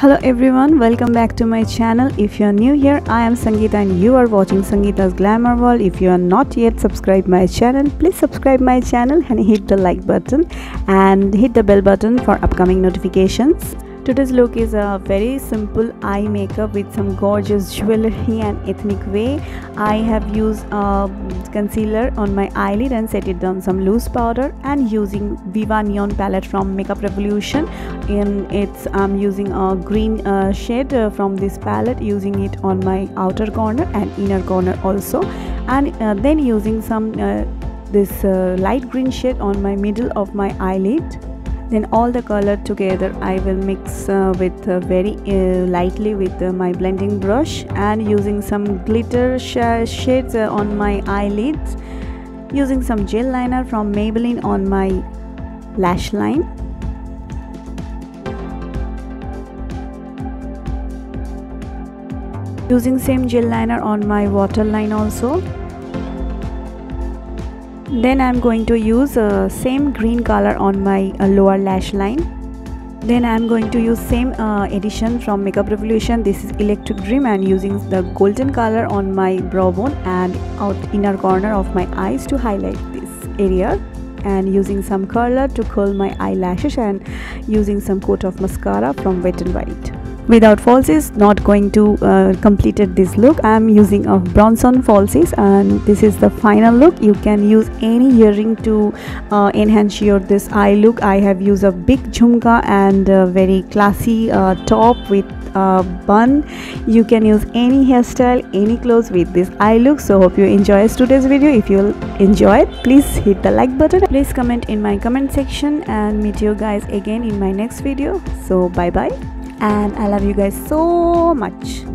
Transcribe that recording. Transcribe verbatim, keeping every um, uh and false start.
Hello everyone, welcome back to my channel. If you are new here, I am Sangita and you are watching Sangita's Glamour World. If you are not yet subscribed my channel, please subscribe my channel and hit the like button and hit the bell button for upcoming notifications. Today's look is a very simple eye makeup with some gorgeous jewelry and ethnic way. I have used a concealer on my eyelid and set it down some loose powder, and using Viva Neon palette from Makeup Revolution. In it's I'm using a green uh, shade uh, from this palette, using it on my outer corner and inner corner also, and uh, then using some uh, this uh, light green shade on my middle of my eyelid. Then all the color together I will mix uh, with uh, very uh, lightly with uh, my blending brush, and using some glitter sh shades uh, on my eyelids, using some gel liner from Maybelline on my lash line. Using same gel liner on my waterline also. Then I'm going to use uh, same green color on my uh, lower lash line. Then I'm going to use same uh, edition from Makeup Revolution. This is Electric Dream, and using the golden color on my brow bone and out inner corner of my eyes to highlight this area, and using some curler to curl my eyelashes, and using some coat of mascara from Wet n Wild. Without falsies, not going to uh, completed this look. I am using a bronze on falsies, and this is the final look. You can use any earring to uh, enhance your this eye look. I have used a big jhumka and a very classy uh, top with a bun. You can use any hairstyle, any clothes with this eye look. So hope you enjoy today's video. If you enjoy it, please hit the like button. Please comment in my comment section, and meet you guys again in my next video. So bye bye. And I love you guys so much.